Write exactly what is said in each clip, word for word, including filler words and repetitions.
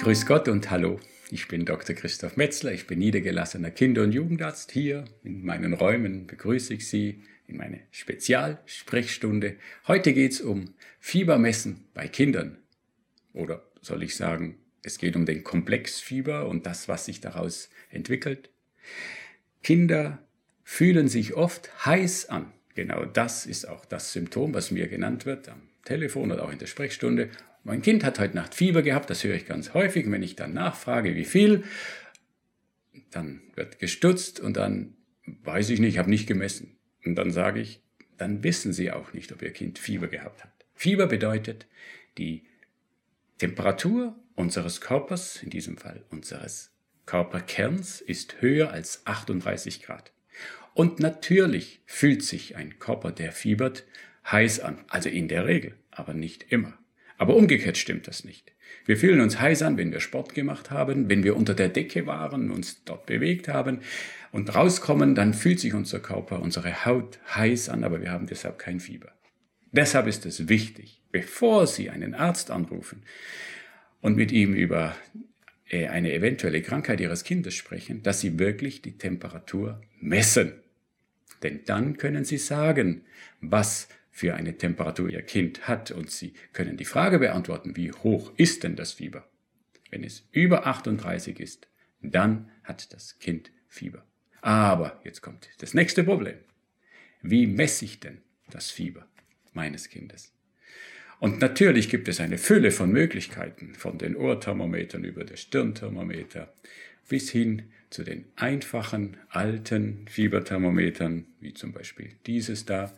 Grüß Gott und hallo, ich bin Doktor Christof Metzler, ich bin niedergelassener Kinder- und Jugendarzt. Hier in meinen Räumen begrüße ich Sie in meine Spezialsprechstunde. Heute geht es um Fiebermessen bei Kindern. Oder soll ich sagen, es geht um den Komplex Fieber und das, was sich daraus entwickelt. Kinder fühlen sich oft heiß an. Genau das ist auch das Symptom, was mir genannt wird am Telefon oder auch in der Sprechstunde. Mein Kind hat heute Nacht Fieber gehabt, das höre ich ganz häufig. Und wenn ich dann nachfrage, wie viel, dann wird gestutzt und dann weiß ich nicht, ich habe nicht gemessen. Und dann sage ich, dann wissen Sie auch nicht, ob Ihr Kind Fieber gehabt hat. Fieber bedeutet, die Temperatur unseres Körpers, in diesem Fall unseres Körperkerns, ist höher als achtunddreißig Grad. Und natürlich fühlt sich ein Körper, der fiebert, heiß an. Also in der Regel, aber nicht immer. Aber umgekehrt stimmt das nicht. Wir fühlen uns heiß an, wenn wir Sport gemacht haben, wenn wir unter der Decke waren, uns dort bewegt haben und rauskommen, dann fühlt sich unser Körper, unsere Haut heiß an, aber wir haben deshalb kein Fieber. Deshalb ist es wichtig, bevor Sie einen Arzt anrufen und mit ihm über eine eventuelle Krankheit Ihres Kindes sprechen, dass Sie wirklich die Temperatur messen. Denn dann können Sie sagen, was für eine Temperatur Ihr Kind hat und Sie können die Frage beantworten, wie hoch ist denn das Fieber? Wenn es über achtunddreißig ist, dann hat das Kind Fieber. Aber jetzt kommt das nächste Problem. Wie messe ich denn das Fieber meines Kindes? Und natürlich gibt es eine Fülle von Möglichkeiten, von den Ohrthermometern über den Stirnthermometer bis hin zu den einfachen alten Fieberthermometern, wie zum Beispiel dieses da,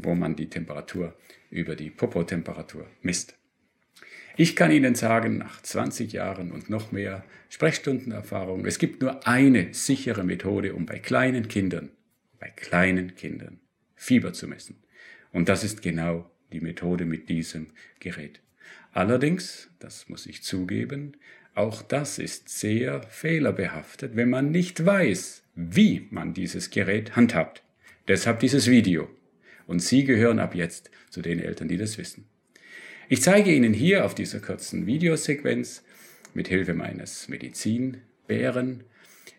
wo man die Temperatur über die Popotemperatur misst. Ich kann Ihnen sagen, nach zwanzig Jahren und noch mehr Sprechstundenerfahrung, es gibt nur eine sichere Methode, um bei kleinen Kindern, bei kleinen Kindern Fieber zu messen. Und das ist genau die Methode mit diesem Gerät. Allerdings, das muss ich zugeben, auch das ist sehr fehlerbehaftet, wenn man nicht weiß, wie man dieses Gerät handhabt. Deshalb dieses Video. Und Sie gehören ab jetzt zu den Eltern, die das wissen. Ich zeige Ihnen hier auf dieser kurzen Videosequenz mit Hilfe meines Medizinbären,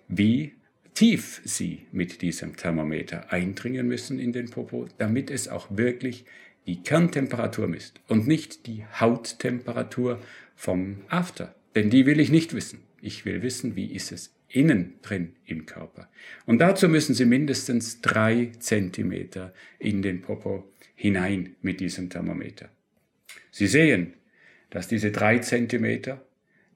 wie tief Sie mit diesem Thermometer eindringen müssen in den Popo, damit es auch wirklich die Kerntemperatur misst und nicht die Hauttemperatur vom After. Denn die will ich nicht wissen. Ich will wissen, wie ist es innen drin im Körper. Und dazu müssen Sie mindestens drei Zentimeter in den Popo hinein mit diesem Thermometer. Sie sehen, dass diese drei Zentimeter,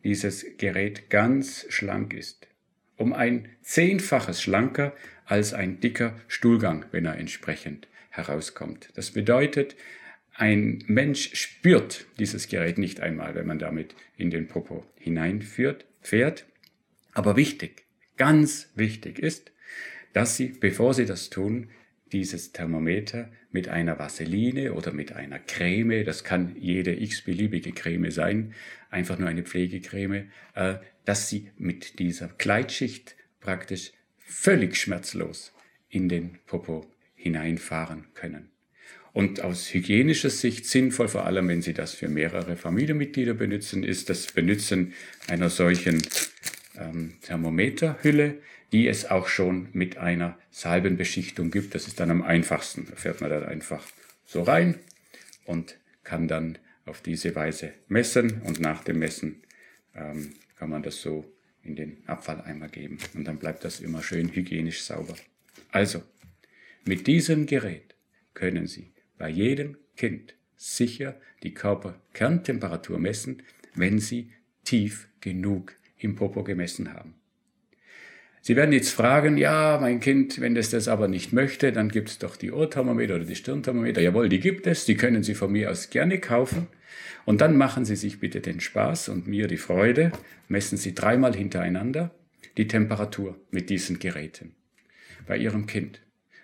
dieses Gerät ganz schlank ist. Um ein Zehnfaches schlanker als ein dicker Stuhlgang, wenn er entsprechend herauskommt. Das bedeutet, ein Mensch spürt dieses Gerät nicht einmal, wenn man damit in den Popo hineinfährt. Aber wichtig, ganz wichtig ist, dass Sie, bevor Sie das tun, dieses Thermometer mit einer Vaseline oder mit einer Creme, das kann jede x-beliebige Creme sein, einfach nur eine Pflegecreme, äh, dass Sie mit dieser Kleitschicht praktisch völlig schmerzlos in den Popo hineinfahren können. Und aus hygienischer Sicht sinnvoll, vor allem wenn Sie das für mehrere Familienmitglieder benutzen, ist das Benutzen einer solchen Thermometerhülle, die es auch schon mit einer Salbenbeschichtung gibt. Das ist dann am einfachsten. Da fährt man dann einfach so rein und kann dann auf diese Weise messen und nach dem Messen ähm, kann man das so in den Abfalleimer geben und dann bleibt das immer schön hygienisch sauber. Also, mit diesem Gerät können Sie bei jedem Kind sicher die Körperkerntemperatur messen, wenn Sie tief genug im Popo gemessen haben. Sie werden jetzt fragen, ja, mein Kind, wenn das das aber nicht möchte, dann gibt es doch die Ohrthermometer oder die Stirnthermometer. Jawohl, die gibt es, die können Sie von mir aus gerne kaufen. Und dann machen Sie sich bitte den Spaß und mir die Freude, messen Sie dreimal hintereinander die Temperatur mit diesen Geräten bei Ihrem Kind.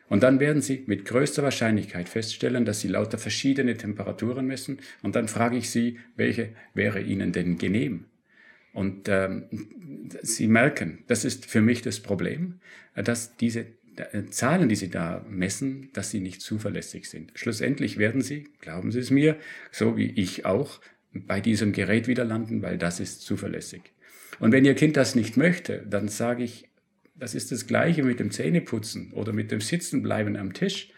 Und dann werden Sie mit größter Wahrscheinlichkeit feststellen, dass Sie lauter verschiedene Temperaturen messen. Und dann frage ich Sie, welche wäre Ihnen denn genehm? Und ähm, Sie merken, das ist für mich das Problem, dass diese Zahlen, die Sie da messen, dass sie nicht zuverlässig sind. Schlussendlich werden Sie, glauben Sie es mir, so wie ich auch, bei diesem Gerät wieder landen, weil das ist zuverlässig. Und wenn Ihr Kind das nicht möchte, dann sage ich, das ist das Gleiche mit dem Zähneputzen oder mit dem Sitzenbleiben am Tisch.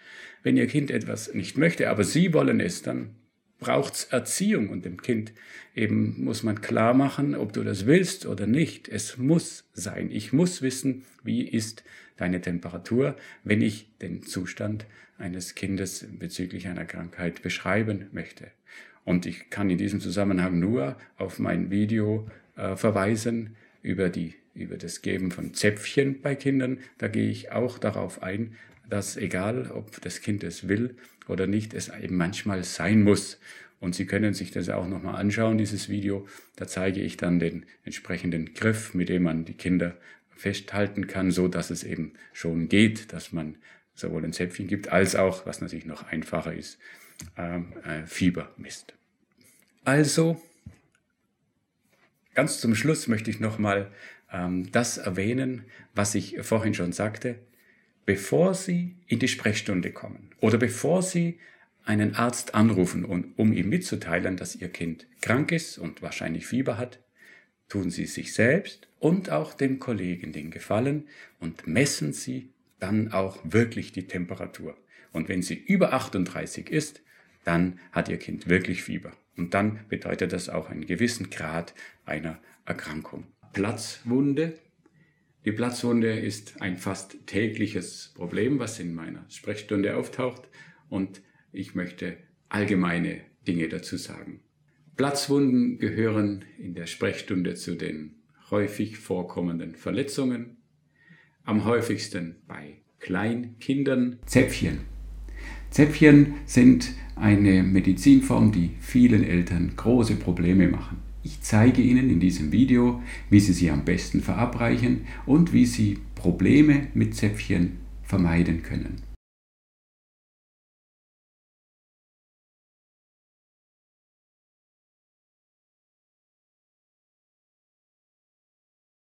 Wenn Ihr Kind etwas nicht möchte, aber Sie wollen es, dann braucht es Erziehung. Und dem Kind eben muss man klar machen, ob du das willst oder nicht. Es muss sein. Ich muss wissen, wie ist deine Temperatur, wenn ich den Zustand eines Kindes bezüglich einer Krankheit beschreiben möchte. Und ich kann in diesem Zusammenhang nur auf mein Video äh, verweisen über die über das Geben von Zäpfchen bei Kindern. Da gehe ich auch darauf ein, dass egal, ob das Kind es will oder nicht, es eben manchmal sein muss. Und Sie können sich das auch nochmal anschauen, dieses Video. Da zeige ich dann den entsprechenden Griff, mit dem man die Kinder festhalten kann, so dass es eben schon geht, dass man sowohl ein Zäpfchen gibt, als auch, was natürlich noch einfacher ist, ähm, äh, Fieber misst. Also, ganz zum Schluss möchte ich nochmal ähm, das erwähnen, was ich vorhin schon sagte. Bevor Sie in die Sprechstunde kommen oder bevor Sie einen Arzt anrufen, um, um ihm mitzuteilen, dass Ihr Kind krank ist und wahrscheinlich Fieber hat, tun Sie sich selbst und auch dem Kollegen den Gefallen und messen Sie dann auch wirklich die Temperatur. Und wenn sie über achtunddreißig ist, dann hat Ihr Kind wirklich Fieber. Und dann bedeutet das auch einen gewissen Grad einer Erkrankung. Platzwunde. Die Platzwunde ist ein fast tägliches Problem, was in meiner Sprechstunde auftaucht. Und ich möchte allgemeine Dinge dazu sagen. Platzwunden gehören in der Sprechstunde zu den häufig vorkommenden Verletzungen. Am häufigsten bei Kleinkindern. Zäpfchen. Zäpfchen sind eine Medizinform, die vielen Eltern große Probleme machen. Ich zeige Ihnen in diesem Video, wie Sie sie am besten verabreichen und wie Sie Probleme mit Zäpfchen vermeiden können.